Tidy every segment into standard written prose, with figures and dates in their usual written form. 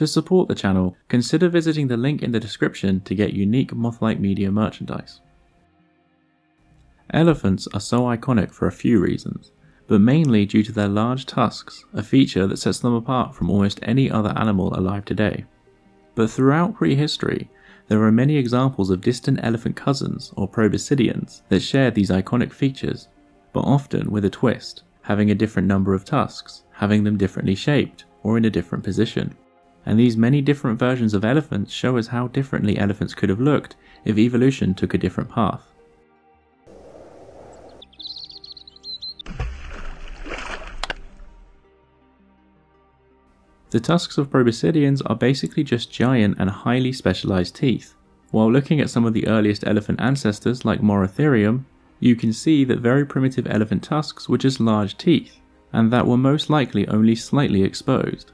To support the channel, consider visiting the link in the description to get unique Moth Light Media merchandise. Elephants are so iconic for a few reasons, but mainly due to their large tusks, a feature that sets them apart from almost any other animal alive today. But throughout prehistory, there are many examples of distant elephant cousins, or proboscideans, that share these iconic features, but often with a twist, having a different number of tusks, having them differently shaped, or in a different position. And these many different versions of elephants show us how differently elephants could have looked if evolution took a different path. The tusks of proboscideans are basically just giant and highly specialized teeth. While looking at some of the earliest elephant ancestors like Morotherium, you can see that very primitive elephant tusks were just large teeth, and that were most likely only slightly exposed.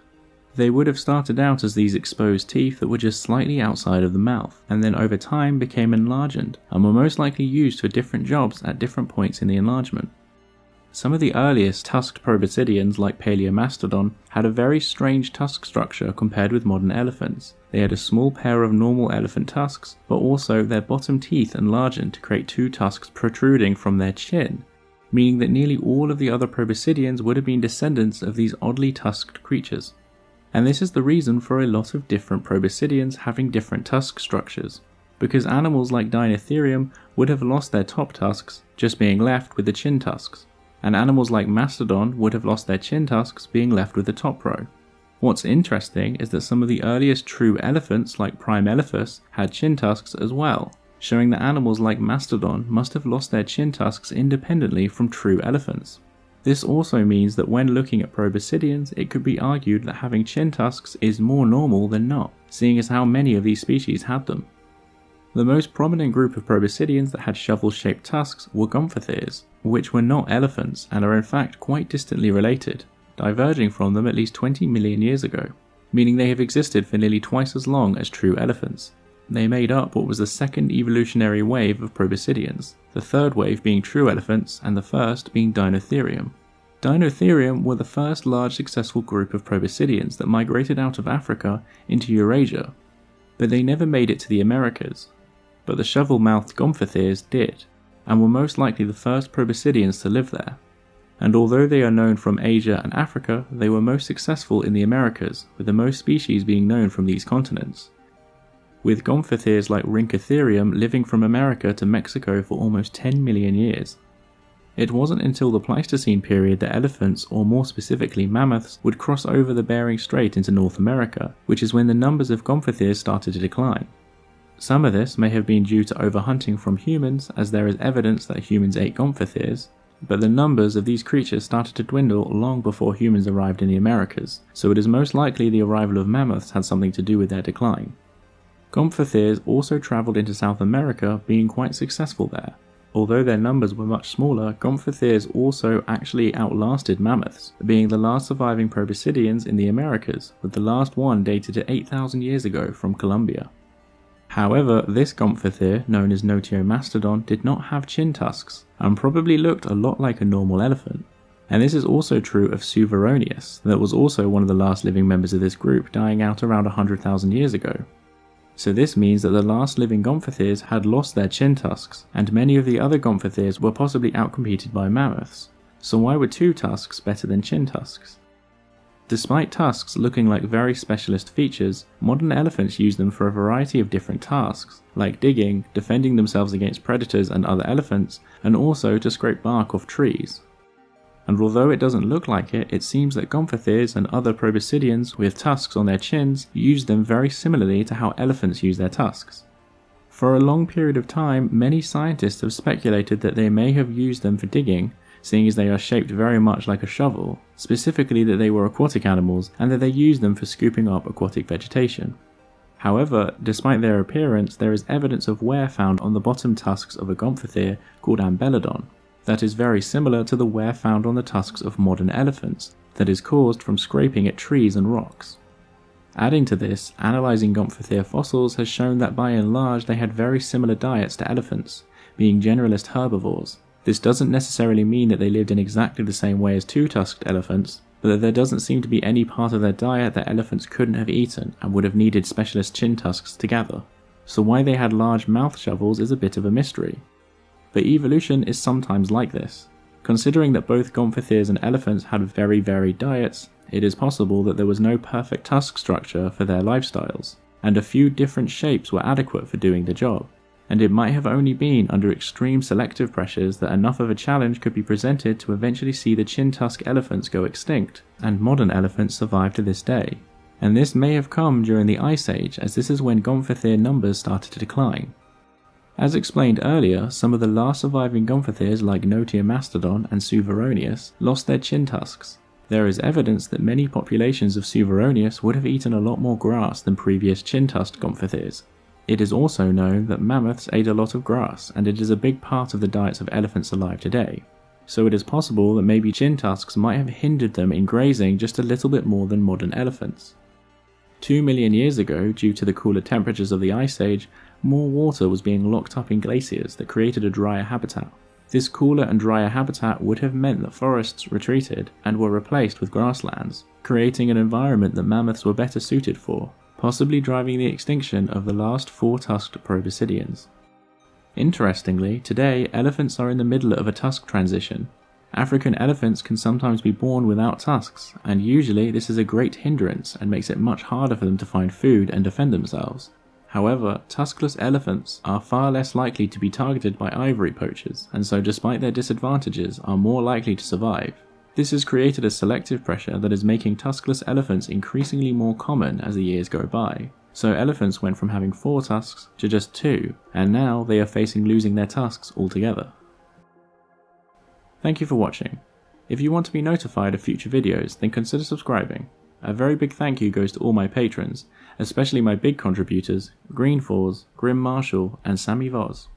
They would have started out as these exposed teeth that were just slightly outside of the mouth, and then over time became enlarged, and were most likely used for different jobs at different points in the enlargement. Some of the earliest tusked proboscideans like Paleomastodon had a very strange tusk structure compared with modern elephants. They had a small pair of normal elephant tusks, but also their bottom teeth enlarged to create two tusks protruding from their chin, meaning that nearly all of the other proboscideans would have been descendants of these oddly tusked creatures. And this is the reason for a lot of different proboscideans having different tusk structures, because animals like Deinotherium would have lost their top tusks, just being left with the chin tusks. And animals like Mastodon would have lost their chin tusks, being left with the top row. What's interesting is that some of the earliest true elephants like Primelephas had chin tusks as well, showing that animals like Mastodon must have lost their chin tusks independently from true elephants. This also means that when looking at proboscideans, it could be argued that having chin tusks is more normal than not, seeing as how many of these species had them. The most prominent group of proboscideans that had shovel-shaped tusks were gomphotheres, which were not elephants and are in fact quite distantly related, diverging from them at least 20 million years ago, meaning they have existed for nearly twice as long as true elephants. They made up what was the second evolutionary wave of proboscideans, the third wave being true elephants and the first being Deinotherium. Deinotherium were the first large successful group of proboscideans that migrated out of Africa into Eurasia, but they never made it to the Americas. But the shovel-mouthed gomphotheres did, and were most likely the first proboscideans to live there. And although they are known from Asia and Africa, they were most successful in the Americas, with the most species being known from these continents. With gomphotheres like Rhynchotherium living from America to Mexico for almost 10 million years. It wasn't until the Pleistocene period that elephants, or more specifically mammoths, would cross over the Bering Strait into North America, which is when the numbers of gomphotheres started to decline. Some of this may have been due to overhunting from humans, as there is evidence that humans ate gomphotheres, but the numbers of these creatures started to dwindle long before humans arrived in the Americas, so it is most likely the arrival of mammoths had something to do with their decline. Gomphotheres also travelled into South America, being quite successful there. Although their numbers were much smaller, gomphotheres also actually outlasted mammoths, being the last surviving proboscideans in the Americas, with the last one dated to 8,000 years ago from Colombia. However, this gomphotheres, known as Notiomastodon, did not have chin tusks, and probably looked a lot like a normal elephant. And this is also true of Suveronius, that was also one of the last living members of this group, dying out around 100,000 years ago. So this means that the last living gomphotheres had lost their chin tusks, and many of the other gomphotheres were possibly outcompeted by mammoths. So why were two tusks better than chin tusks? Despite tusks looking like very specialist features, modern elephants use them for a variety of different tasks, like digging, defending themselves against predators and other elephants, and also to scrape bark off trees. And although it doesn't look like it, it seems that gomphotheres and other proboscideans with tusks on their chins use them very similarly to how elephants use their tusks. For a long period of time, many scientists have speculated that they may have used them for digging, seeing as they are shaped very much like a shovel, specifically that they were aquatic animals and that they used them for scooping up aquatic vegetation. However, despite their appearance, there is evidence of wear found on the bottom tusks of a gomphotheres called Ambelodon, that is very similar to the wear found on the tusks of modern elephants, that is caused from scraping at trees and rocks. Adding to this, analysing gomphotheres fossils has shown that by and large they had very similar diets to elephants, being generalist herbivores. This doesn't necessarily mean that they lived in exactly the same way as two-tusked elephants, but that there doesn't seem to be any part of their diet that elephants couldn't have eaten and would have needed specialist chin tusks to gather. So why they had large mouth shovels is a bit of a mystery. But evolution is sometimes like this. Considering that both gomphotheres and elephants had very varied diets, it is possible that there was no perfect tusk structure for their lifestyles, and a few different shapes were adequate for doing the job, and it might have only been under extreme selective pressures that enough of a challenge could be presented to eventually see the chin-tusk elephants go extinct, and modern elephants survive to this day. And this may have come during the Ice Age, as this is when gomphotheres numbers started to decline. As explained earlier, some of the last surviving gomphotheres like Notiomastodon and Suveronius lost their chin tusks. There is evidence that many populations of Suveronius would have eaten a lot more grass than previous chin-tusked gomphotheres. It is also known that mammoths ate a lot of grass, and it is a big part of the diets of elephants alive today. So it is possible that maybe chin tusks might have hindered them in grazing just a little bit more than modern elephants. 2 million years ago, due to the cooler temperatures of the Ice Age, more water was being locked up in glaciers that created a drier habitat. This cooler and drier habitat would have meant that forests retreated and were replaced with grasslands, creating an environment that mammoths were better suited for, possibly driving the extinction of the last four-tusked proboscideans. Interestingly, today elephants are in the middle of a tusk transition. African elephants can sometimes be born without tusks, and usually this is a great hindrance and makes it much harder for them to find food and defend themselves. However, tuskless elephants are far less likely to be targeted by ivory poachers, and so despite their disadvantages, are more likely to survive. This has created a selective pressure that is making tuskless elephants increasingly more common as the years go by. So elephants went from having 4 tusks to just 2, and now they are facing losing their tusks altogether. Thank you for watching. If you want to be notified of future videos, then consider subscribing. A very big thank you goes to all my patrons, especially my big contributors, Green Falls, Grim Marshall, and Sammy Voss.